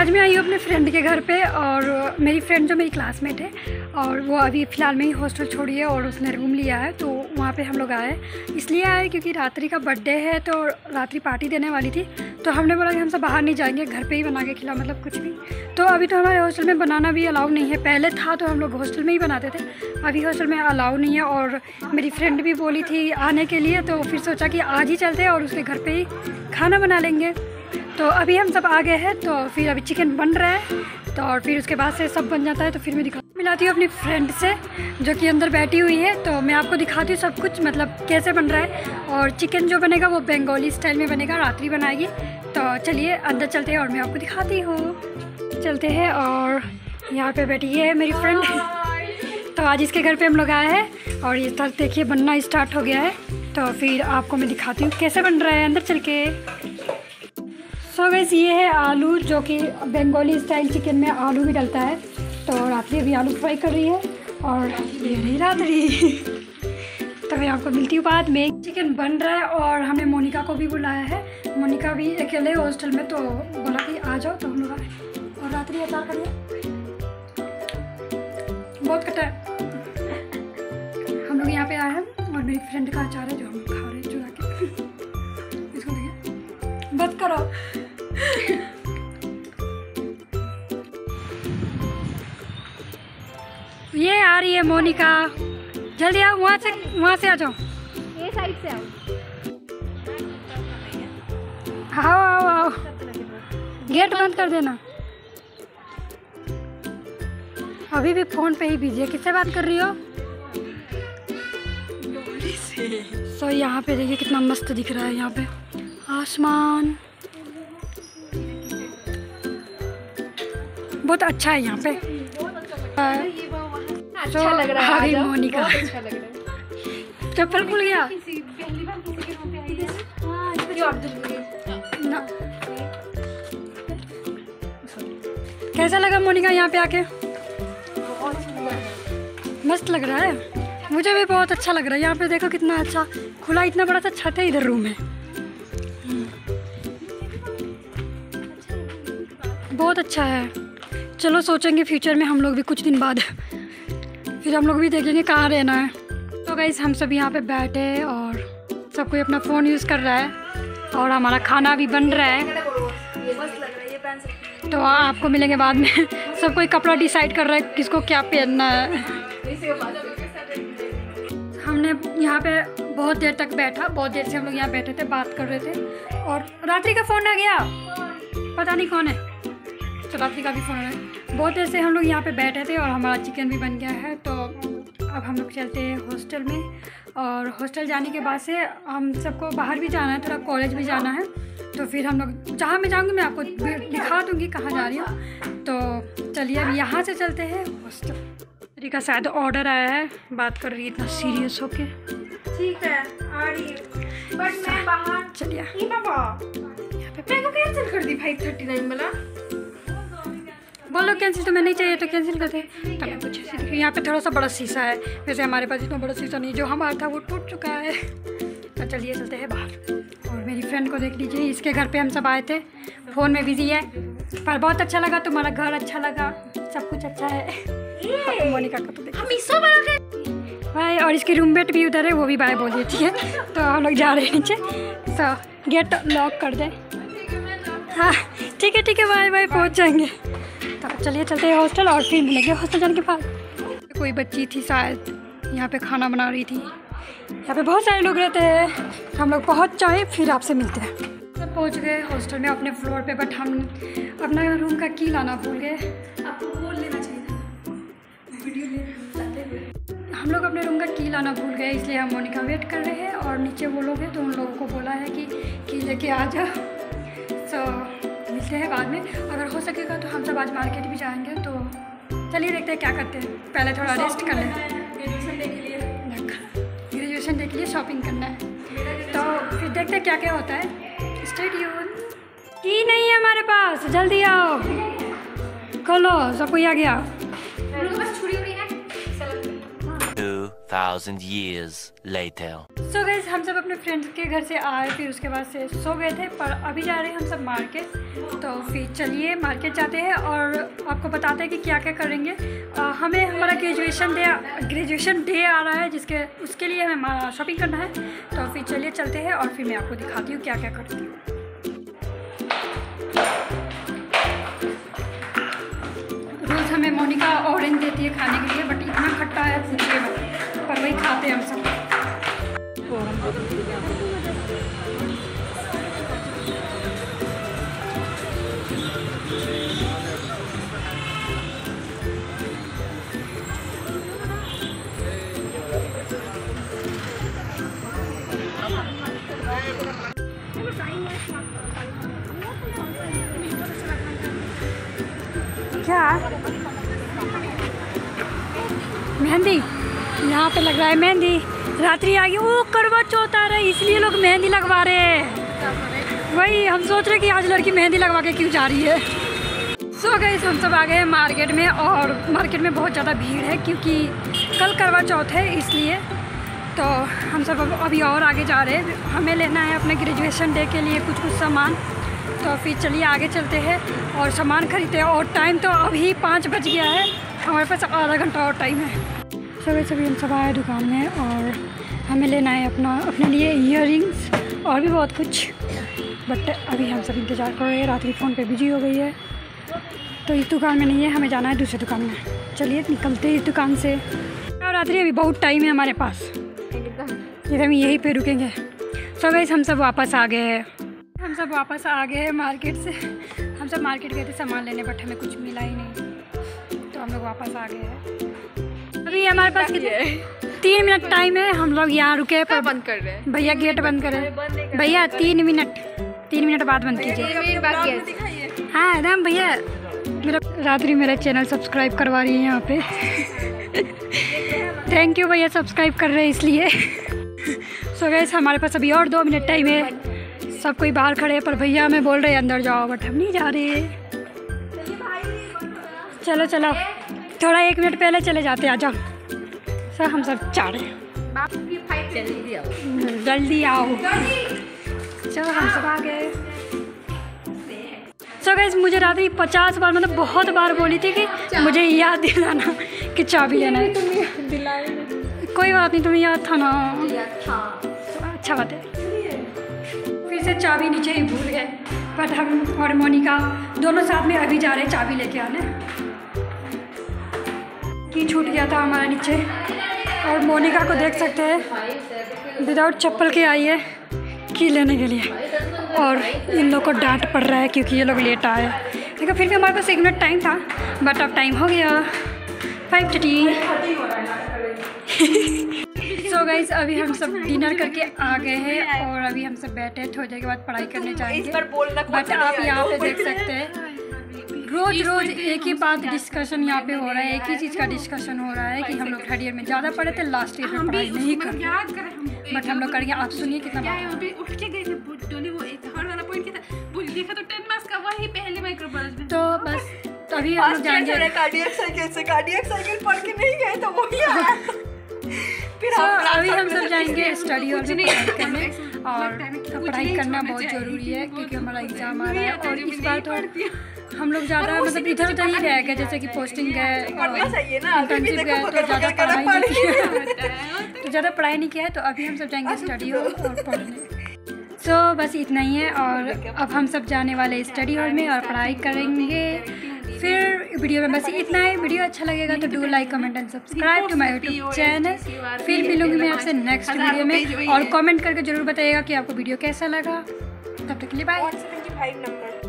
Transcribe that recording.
आज मैं आई हूँ अपने फ्रेंड के घर पे, और मेरी फ्रेंड जो मेरी क्लासमेट है और वो अभी फ़िलहाल में ही हॉस्टल छोड़ी है और उसने रूम लिया है, तो वहाँ पे हम लोग आए। इसलिए आए क्योंकि रात्रि का बर्थडे है, तो रात्रि पार्टी देने वाली थी, तो हमने बोला कि हम सब बाहर नहीं जाएंगे, घर पे ही बना के खिला, मतलब कुछ भी। तो अभी तो हमारे हॉस्टल में बनाना भी अलाउ नहीं है, पहले था तो हम लोग हॉस्टल में ही बनाते थे, अभी हॉस्टल में अलाउ नहीं है। और मेरी फ्रेंड भी बोली थी आने के लिए, तो फिर सोचा कि आज ही चलते हैं और उसके घर पर ही खाना बना लेंगे। तो अभी हम सब आ गए हैं, तो फिर अभी चिकन बन रहा है, तो और फिर उसके बाद से सब बन जाता है, तो फिर मैं दिखा मिलाती हूँ अपनी फ्रेंड से जो कि अंदर बैठी हुई है। तो मैं आपको दिखाती हूँ सब कुछ, मतलब कैसे बन रहा है। और चिकन जो बनेगा वो बंगाली स्टाइल में बनेगा, रात्रि बनाएगी। तो चलिए अंदर चलते हैं और मैं आपको दिखाती हूँ। चलते हैं, और यहाँ पर बैठी है मेरी फ्रेंड, तो आज इसके घर पर हम लोग आए हैं और ये तक देखिए बनना स्टार्ट हो गया है। तो फिर आपको मैं दिखाती हूँ कैसे बन रहा है अंदर चल के। तो वैसे ये है आलू, जो कि बंगाली स्टाइल चिकन में आलू भी डलता है। तो रात्रि अभी आलू फ्राई कर रही है, और ये रही रात्रि। तो मैं आपको मिलती हूँ बाद में। चिकन बन रहा है और हमने मोनिका को भी बुलाया है, मोनिका भी अकेले हॉस्टल में, तो बोला कि आ जाओ, तो हम लोग आए। और रात्रि अचार कर लिया, बहुत खट्टा है। हम लोग यहाँ पे आए हैं और मेरी फ्रेंड का अचार है जो हम लोग खा रहे हैं चुरा के। इसको देखिए, बंद करो। ये आ रही है मोनिका, जल्दी आओ, वहाँ से आ जाओ, ये साइड से आओ, आओ आओ आओ, गेट बंद कर देना। अभी भी फोन पे ही बिजी है, किससे बात कर रही हो? सो यहाँ पे देखिए कितना मस्त दिख रहा है, यहाँ पे आसमान बहुत अच्छा है यहाँ पे, अच्छा लग रहा है। मोनिका चप्पल खुल गया, कैसा लगा मोनिका यहाँ पे आके? मस्त लग रहा है, मुझे भी बहुत अच्छा लग रहा है। यहाँ पे देखो कितना अच्छा खुला, इतना बड़ा सा छत है, इधर रूम है, बहुत अच्छा है। चलो सोचेंगे फ्यूचर में हम लोग भी, कुछ दिन बाद फिर हम लोग भी देखेंगे कहाँ रहना है। तो गाइस हम सब यहाँ पे बैठे हैं और सब कोई अपना फ़ोन यूज़ कर रहा है, और हमारा खाना भी बन रहा है। तो आपको मिलेंगे बाद में। सब कोई कपड़ा डिसाइड कर रहा है किसको क्या पहनना है। हमने यहाँ पे बहुत देर तक बैठा, बहुत देर से हम लोग यहाँ बैठे थे, बात कर रहे थे, और रात्रि का फ़ोन आ गया, पता नहीं कौन है। तो रात्रि का भी फ़ोन है। बहुत देर से हम लोग यहाँ पे बैठे थे और हमारा चिकन भी बन गया है। तो अब हम लोग चलते हैं हॉस्टल में, और हॉस्टल जाने के बाद से हम सबको बाहर भी जाना है, थोड़ा कॉलेज भी जाना है। तो फिर हम लोग जहाँ मैं जाऊँगी मैं आपको दिखा दूँगी कहाँ जा रही हूँ। तो चलिए अब यहाँ से चलते हैं हॉस्टल। रात्रि का शायद ऑर्डर आया है, बात कर रही है इतना सीरियस होके। ठीक है, आ रही हूँ। चलिए कैंसिल कर दी भाई, 39 वाला बोलो कैंसिल, तो मैं नहीं चाहिए तो कैंसिल कर दे। तो मैं कुछ ऐसे देखिए, यहाँ पे थोड़ा सा बड़ा शीशा है, वैसे हमारे पास इतना बड़ा शीशा नहीं, जो हमारा था वो टूट चुका है। तो चलिए चलते हैं बाहर। और मेरी फ्रेंड को देख लीजिए, इसके घर पे हम सब आए थे, फ़ोन में बिजी है, पर बहुत अच्छा लगा, तुम्हारा घर अच्छा लगा, सब कुछ अच्छा है। मोनिका को तो देखिए भाई, और इसकी रूममेट भी उधर है, वो भी बाय बोलिए। ठीक है, तो हम लोग जा रहे हैं नीचे, सो गेट लॉक कर दें। हाँ ठीक है, ठीक है, बाय बाय, पहुँच जाएंगे। तो चलिए चलते हैं हॉस्टल, और फिर मिलेंगे हॉस्टल जाने के बाद। कोई बच्ची थी शायद, यहाँ पे खाना बना रही थी। यहाँ पे बहुत सारे लोग रहते हैं, हम लोग पहुँच जाए, फिर आपसे मिलते हैं। सब पहुँच गए हॉस्टल में अपने फ्लोर पे, बट हम अपना रूम का की लाना भूल गए। आपको बोल लेना चाहिए, हम लोग अपने रूम का की लाना भूल गए, इसलिए हम मोनिका वेट कर रहे हैं। और नीचे वो लोग हैं, तो उन लोगों को बोला है कि की लेके आ जाओ। सो मिलते हैं बाद में, अगर हो सकेगा तो हम सब आज मार्केट भी जाएंगे। तो चलिए देखते हैं क्या करते हैं, पहले थोड़ा रेस्ट कर लें। ग्रेजुएशन डे के लिए शॉपिंग करना है, तो फिर देखते हैं क्या क्या होता है। Stay tune. की नहीं है हमारे पास, जल्दी आओ, खोलो, सब कोई आ गया। 2000 years later. So guys, हम सब अपने फ्रेंड्स के घर से आए, फिर उसके बाद से सो गए थे, पर अभी जा रहे हैं हम सब मार्केट। तो फिर चलिए मार्केट जाते हैं और आपको बताते हैं कि क्या क्या करेंगे। हमें हमारा ग्रेजुएशन डे आ रहा है, जिसके उसके लिए हमें शॉपिंग करना है। तो फिर चलिए चलते हैं और फिर मैं आपको दिखाती हूँ क्या क्या करती हूँ। रोज़ हमें मोनिका ऑरेंज देती है खाने के लिए, बट इतना खट्टा है पूछिए मत, पर वही खाते हैं हम सब। क्या मेहंदी यहाँ पे लग रहा है, मेहंदी रात्रि आ गई, वो करवा चौथ आ रहा है इसलिए लोग मेहंदी लगवा रहे हैं। वही हम सोच रहे कि आज लड़की मेहंदी लगवा के क्यों जा रही है। सो गाइस, हम सब आ गए हैं मार्केट में, और मार्केट में बहुत ज़्यादा भीड़ है क्योंकि कल करवा चौथ है इसलिए। तो हम सब अभी और आगे जा रहे हैं, हमें लेना है अपने ग्रेजुएशन डे के लिए कुछ कुछ सामान। तो फिर चलिए आगे चलते हैं और सामान खरीदते हैं। और टाइम तो अभी 5 बज गया है, हमारे पास आधा घंटा और टाइम है। सभी हम सब आए दुकान में और हमें लेना है अपने लिए ईयररिंग्स और भी बहुत कुछ, बट अभी हम सब इंतज़ार कर रहे हैं। रात्रि फ़ोन पे बिजी हो गई है तो इस दुकान में नहीं है, हमें जाना है दूसरी दुकान में। चलिए निकलते हैं इस दुकान से। और रात्रि अभी बहुत टाइम है हमारे पास, इधर हम यहीं पे रुकेंगे। सभी हम सब वापस आ गए हैं, मार्केट से। हम सब मार्केट गए थे सामान लेने, बट हमें कुछ मिला ही नहीं तो हम लोग वापस आ गए हैं। अभी हमारे पास 3 मिनट टाइम है, हम लोग यहाँ रुके पर बंद कर रहे हैं। भैया गेट बंद कर रहे हैं। भैया 3 मिनट बाद बंद कीजिए। हाँ राम भैया, रात्रि मेरा चैनल सब्सक्राइब करवा रही है यहाँ पे। थैंक यू भैया, सब्सक्राइब कर रहे हैं इसलिए। सो गाइस, हमारे पास अभी और 2 मिनट टाइम है। सब कोई बाहर खड़े हैं पर भैया हमें बोल रहे हैं अंदर जाओ, बट हम नहीं जा रहे। चलो चलो, थोड़ा 1 मिनट पहले चले जाते, आ जाओ सर, हम सब जा रहे हैं, जल्दी आओ। चलो हम सब आ गए। सो गाइस, मुझे रात्रि 50 बार मतलब बहुत बार बोली थी कि मुझे याद दिलाना कि चाबी लेना है। कोई बात नहीं, तुम्हें याद था ना, अच्छा बात है। से चाबी नीचे ही भूल गए, बट हम और मोनिका दोनों साथ में अभी जा रहे हैं चाबी लेके आने की। छूट गया था हमारा नीचे, और मोनिका को देख सकते हैं विदाउट चप्पल के आई है की लेने के लिए, और इन लोग को डांट पड़ रहा है क्योंकि ये लोग लेट आए। देखो फिर भी हमारे पास 1 मिनट टाइम था, बट अब टाइम हो गया 5:30। सो गाइस, अभी हम सब डिनर करके आ गए हैं और अभी हम सब बैठे हैं, थोड़ी देर के बाद पढ़ाई करने जाएंगे। बट आप यहाँ पे देख सकते हैं रोज़ एक ही बात डिस्कशन यहाँ पे हो रहा है, एक ही चीज़ का डिस्कशन हो रहा है कि हम लोग थर्ड ईयर में ज़्यादा पढ़े थे, लास्ट ईयर में पढ़ाई नहीं करें, बट हम लोग करेंगे। आप सुनिए कितना तो बस अभी हम लोग जाएंगे। कार्डियक साइकिल पढ़ के नहीं गए तो वही फिर अभी हम सब जाएंगे स्टडी और करने, और पढ़ाई करना बहुत ज़रूरी है क्योंकि हमारा एग्ज़ाम आ रहा है। और इस बार तो हम लोग ज़्यादा मतलब इधर उधर ही रह गए, जैसे कि पोस्टिंग गए और इंटर्नशिप गए, तो ज़्यादा पढ़ाई नहीं किया है। तो अभी हम सब जाएंगे स्टडी और पढ़ने। सो बस इतना ही है, और अब हम सब जाने वाले स्टडी हॉल में और पढ़ाई करेंगे। फिर वीडियो में बस इतना ही। वीडियो अच्छा लगेगा तो do like, comment and subscribe to my YouTube channel. फिर मिलूंगी मैं आपसे नेक्स्ट वीडियो में, और कमेंट करके ज़रूर बताइएगा कि आपको वीडियो कैसा लगा। तब तक के लिए बाय।